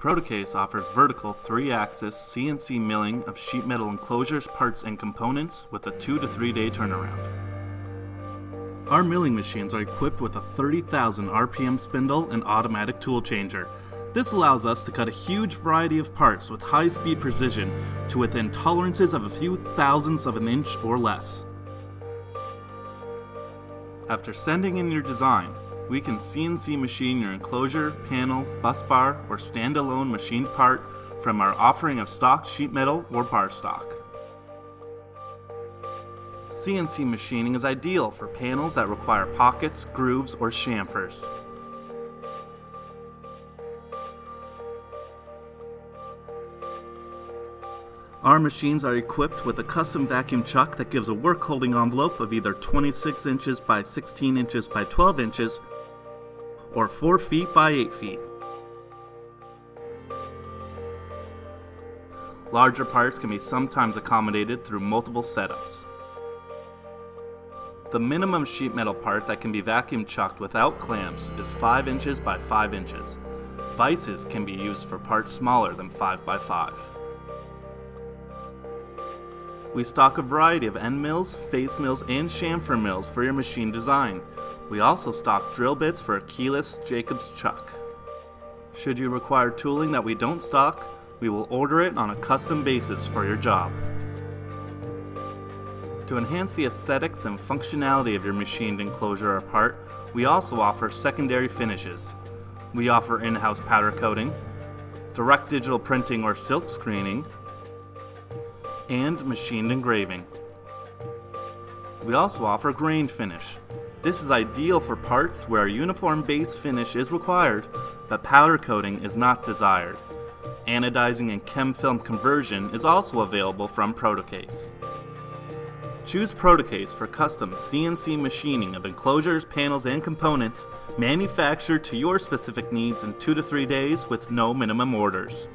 Protocase offers vertical 3-axis CNC milling of sheet metal enclosures, parts, and components with a 2 to 3 day turnaround. Our milling machines are equipped with a 30,000 RPM spindle and automatic tool changer. This allows us to cut a huge variety of parts with high-speed precision to within tolerances of a few thousandths of an inch or less. After sending in your design, we can CNC machine your enclosure, panel, busbar, or standalone machined part from our offering of stock sheet metal or bar stock. CNC machining is ideal for panels that require pockets, grooves, or chamfers. Our machines are equipped with a custom vacuum chuck that gives a work holding envelope of either 26 inches by 16 inches by 12 inches or 4 feet by 8 feet. Larger parts can be sometimes accommodated through multiple setups. The minimum sheet metal part that can be vacuum chucked without clamps is 5 inches by 5 inches. Vices can be used for parts smaller than 5 by 5. We stock a variety of end mills, face mills, and chamfer mills for your machine design. We also stock drill bits for a keyless Jacob's chuck. Should you require tooling that we don't stock, we will order it on a custom basis for your job. To enhance the aesthetics and functionality of your machined enclosure or part, we also offer secondary finishes. We offer in-house powder coating, direct digital printing or silk screening, and machined engraving. We also offer grain finish. This is ideal for parts where a uniform base finish is required, but powder coating is not desired. Anodizing and chem film conversion is also available from Protocase. Choose Protocase for custom CNC machining of enclosures, panels, and components manufactured to your specific needs in 2 to 3 days with no minimum orders.